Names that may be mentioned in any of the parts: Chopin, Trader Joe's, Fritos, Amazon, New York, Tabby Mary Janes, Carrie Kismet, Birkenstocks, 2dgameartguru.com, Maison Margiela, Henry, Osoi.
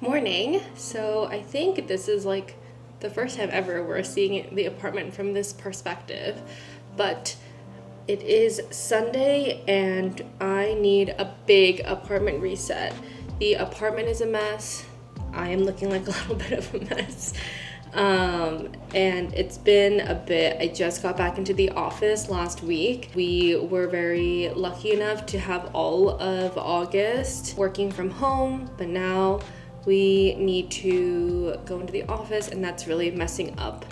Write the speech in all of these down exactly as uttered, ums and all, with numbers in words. morning. So I think this is like the first time ever we're seeing the apartment from this perspective, but it is Sunday and I need a big apartment reset. The apartment is a mess. I am looking like a little bit of a mess. Um, and it's been a bit. I just got back into the office last week. We were very lucky enough to have all of August working from home, but now we need to go into the office, and that's really messing up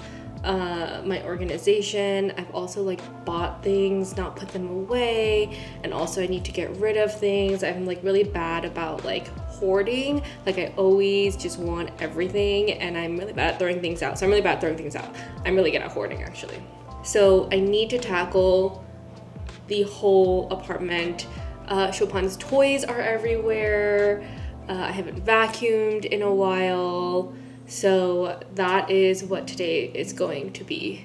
uh, my organization. I've also like bought things, not put them away, and also I need to get rid of things. I'm like really bad about like hoarding. Like I always just want everything, and I'm really bad at throwing things out. So I'm really bad at throwing things out. I'm really good at hoarding actually. So I need to tackle the whole apartment. Uh, Chopin's toys are everywhere. Uh, I haven't vacuumed in a while, so that is what today is going to be,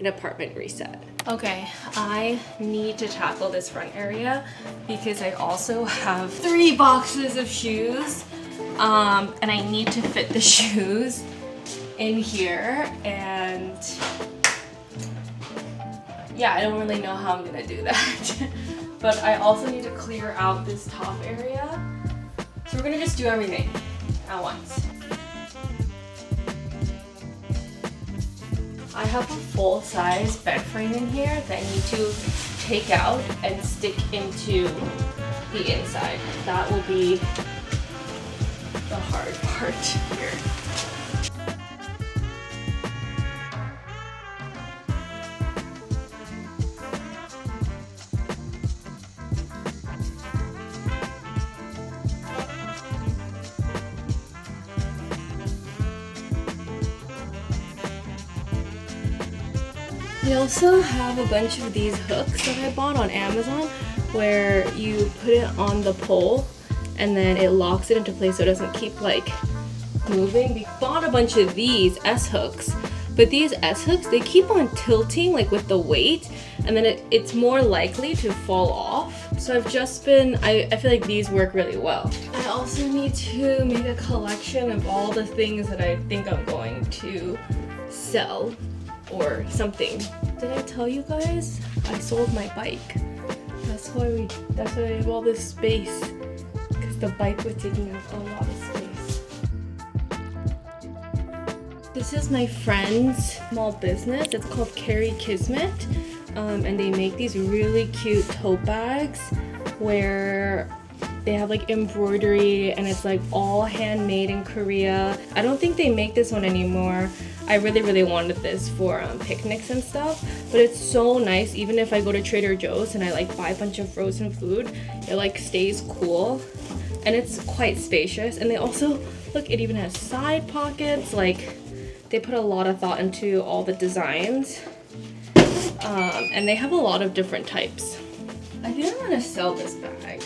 an apartment reset. Okay, I need to tackle this front area because I also have three boxes of shoes, um, and I need to fit the shoes in here, and yeah, I don't really know how I'm gonna do that. But I also need to clear out this top area. So we're gonna just do everything at once. I have a full-size bed frame in here that I need to take out and stick into the inside. That will be the hard part here. I also have a bunch of these hooks that I bought on Amazon where you put it on the pole and then it locks it into place so it doesn't keep like moving. We bought a bunch of these S-hooks, but these S-hooks, they keep on tilting like with the weight, and then it, it's more likely to fall off. So I've just been, I, I feel like these work really well. I also need to make a collection of all the things that I think I'm going to sell or something. Did I tell you guys I sold my bike? That's why we that's why I have all this space, because the bike was taking up a lot of space. This is my friend's small business. It's called Carrie Kismet, um, and they make these really cute tote bags where they have like embroidery, and it's like all handmade in Korea. I don't think they make this one anymore. I really, really wanted this for um, picnics and stuff, but it's so nice. Even if I go to Trader Joe's and I like buy a bunch of frozen food, it like stays cool, and it's quite spacious. And they also, look, it even has side pockets. Like they put a lot of thought into all the designs, um, and they have a lot of different types. I think I'm gonna sell this bag.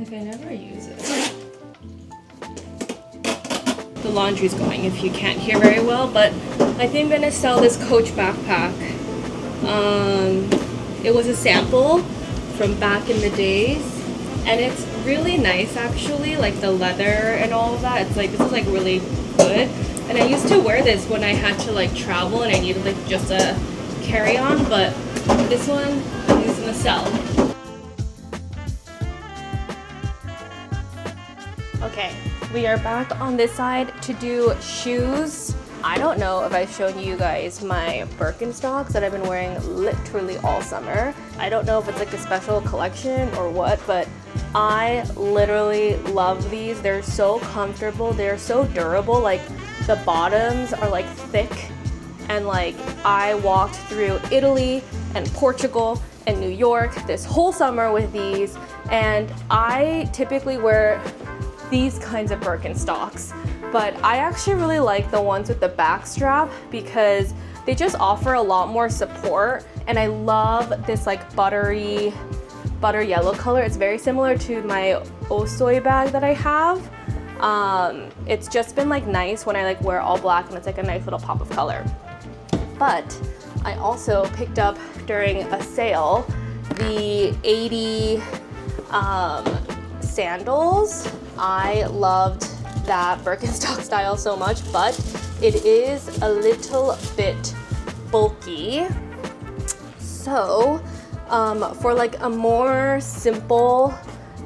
Like I never use it. The laundry's going, if you can't hear very well, but I think I'm gonna sell this Coach backpack. Um, it was a sample from back in the days, and it's really nice actually, like the leather and all of that. It's like, this is like really good, and I used to wear this when I had to like travel and I needed like just a carry-on, but this one I'm just gonna sell. Okay, we are back on this side to do shoes. I don't know if I've shown you guys my Birkenstocks that I've been wearing literally all summer. I don't know if it's like a special collection or what, but I literally love these. They're so comfortable. They're so durable. Like the bottoms are like thick, and like I walked through Italy and Portugal and New York this whole summer with these, and I typically wear these kinds of Birkenstocks, but I actually really like the ones with the back strap because they just offer a lot more support, and I love this like buttery butter yellow color. It's very similar to my Osoi bag that I have. Um, it's just been like nice when I like wear all black and it's like a nice little pop of color. But I also picked up during a sale the eighty um, sandals. I loved that Birkenstock style so much, but it is a little bit bulky. So um, for like a more simple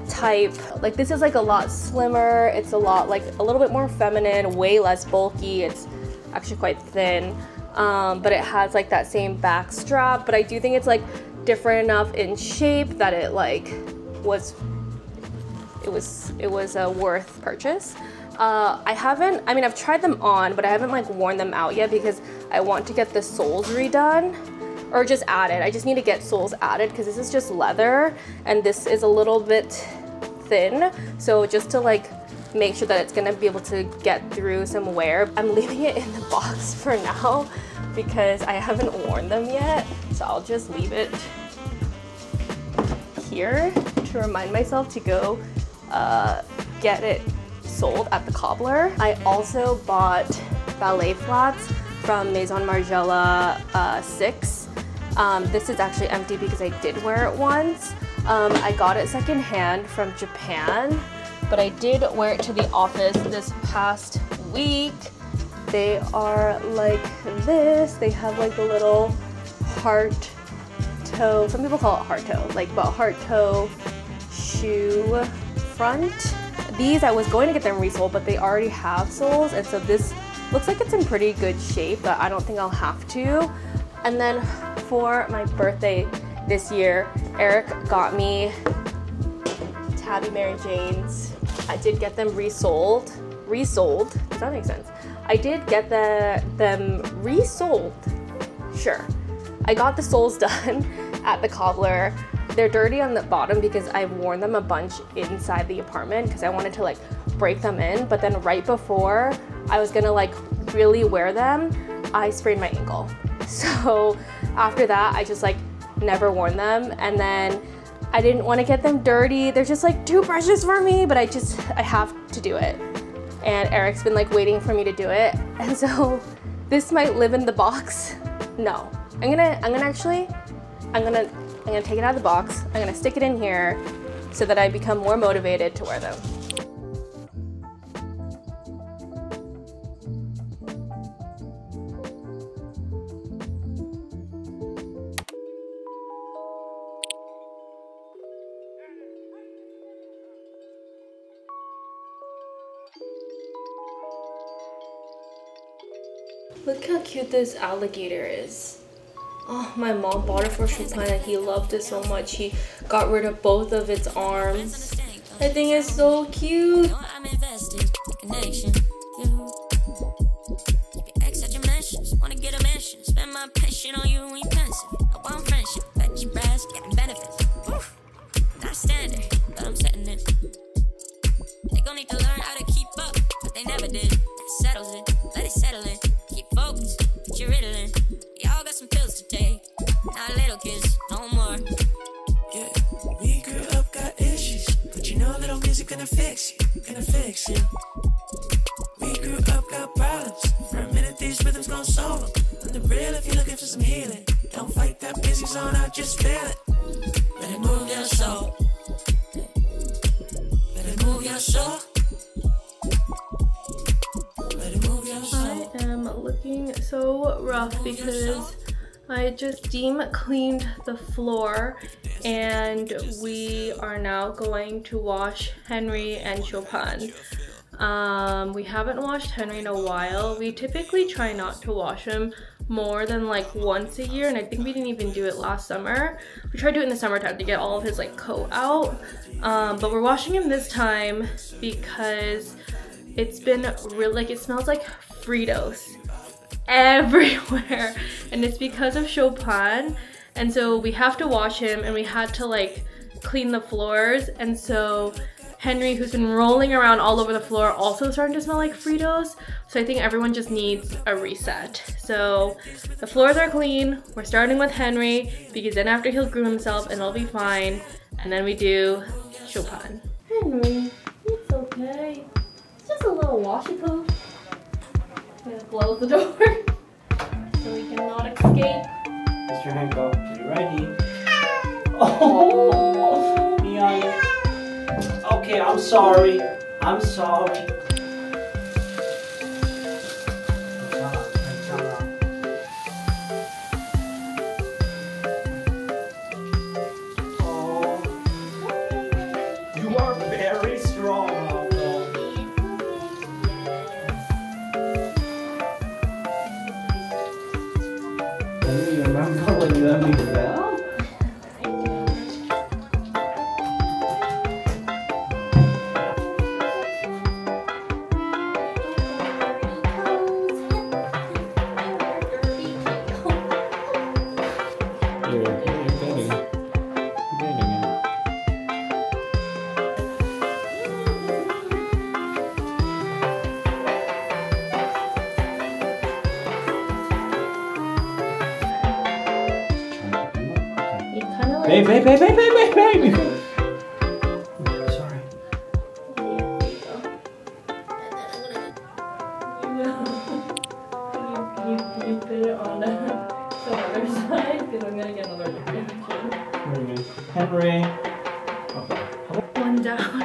type, like this is like a lot slimmer. It's a lot like a little bit more feminine, way less bulky. It's actually quite thin, um, but it has like that same back strap. But I do think it's like different enough in shape that it like was it was it was a worth purchase. Uh, I haven't, I mean, I've tried them on, but I haven't like worn them out yet because I want to get the soles redone or just added. I just need to get soles added because this is just leather and this is a little bit thin. So just to like make sure that it's gonna be able to get through some wear. I'm leaving it in the box for now because I haven't worn them yet. So I'll just leave it here to remind myself to go uh, get it sold at the cobbler. I also bought ballet flats from Maison Margiela uh, six. Um, this is actually empty because I did wear it once. Um, I got it secondhand from Japan, but I did wear it to the office this past week. They are like this. They have like a little heart toe, some people call it heart toe, like but heart toe shoe front. These, I was going to get them resold, but they already have soles, and so this looks like it's in pretty good shape, but I don't think I'll have to. And then for my birthday this year, Eric got me Tabby Mary Janes. I did get them resold. Resold? Does that make sense? I did get the, them resold. Sure. I got the soles done at the cobbler. They're dirty on the bottom because I've worn them a bunch inside the apartment because I wanted to like break them in, but then right before I was gonna like really wear them, I sprained my ankle. So after that, I just like never worn them, and then I didn't want to get them dirty. They're just like too precious for me, but I just, I have to do it. And Eric's been like waiting for me to do it. And so this might live in the box. No, I'm gonna, I'm gonna actually, I'm gonna, I'm gonna take it out of the box. I'm gonna stick it in here so that I become more motivated to wear them. Look how cute this alligator is. Oh, my mom bought it for Chopin and he loved it so much. He got rid of both of its arms. I think it's so cute. Because I just steam cleaned the floor and we are now going to wash Henry and Chopin. Um, we haven't washed Henry in a while. We typically try not to wash him more than like once a year, and I think we didn't even do it last summer. We tried to do it in the summertime to get all of his like coat out, um, but we're washing him this time because it's been real, like it smells like Fritos everywhere, and it's because of Chopin, and so we have to wash him, and we had to like clean the floors, and so Henry, who's been rolling around all over the floor, also starting to smell like Fritos. So I think everyone just needs a reset. So the floors are clean, we're starting with Henry because then after he'll groom himself and it'll be fine, and then we do Chopin. Henry, it's okay, it's just a little washy poo. I'm gonna close the door so we cannot escape. Mister Henko, get ready. Oh, Miana. Okay, I'm sorry. I'm sorry. Babe, babe, babe, babe, babe, babe, babe. Henry. Okay. One down.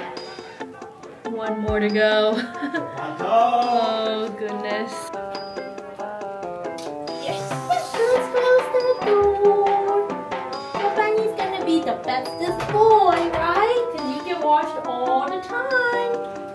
One more to go. Oh goodness. Yes. Let's close the door. Chopin is gonna be the bestest boy, right? Cause you can watch all the time.